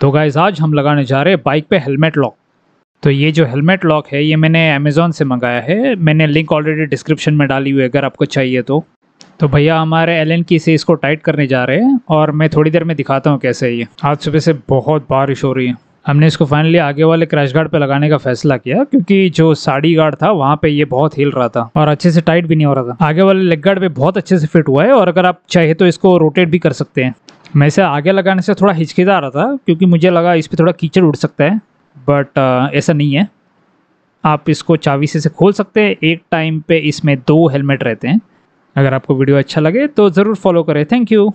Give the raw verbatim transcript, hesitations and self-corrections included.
तो गाइस आज हम लगाने जा रहे हैं बाइक पे हेलमेट लॉक। तो ये जो हेलमेट लॉक है ये मैंने अमेज़ॉन से मंगाया है, मैंने लिंक ऑलरेडी डिस्क्रिप्शन में डाली हुई है अगर आपको चाहिए तो। तो भैया हमारे एलन की से इसको टाइट करने जा रहे हैं और मैं थोड़ी देर में दिखाता हूँ कैसे है ये। आज सुबह से बहुत बारिश हो रही है, हमने इसको फाइनली आगे वाले क्रैश गार्ड पे लगाने का फैसला किया क्योंकि जो साड़ी गार्ड था वहाँ पे ये बहुत हिल रहा था और अच्छे से टाइट भी नहीं हो रहा था। आगे वाले लेग गार्ड पे बहुत अच्छे से फिट हुआ है और अगर आप चाहे तो इसको रोटेट भी कर सकते हैं। मैं इसे आगे लगाने से थोड़ा हिचकिचा रहा था क्योंकि मुझे लगा इस पर थोड़ा कीचड़ उड़ सकता है, बट ऐसा नहीं है। आप इसको चाबी से खोल सकते हैं। एक टाइम पे इसमें दो हेलमेट रहते हैं। अगर आपको वीडियो अच्छा लगे तो ज़रूर फॉलो करें। Thank you.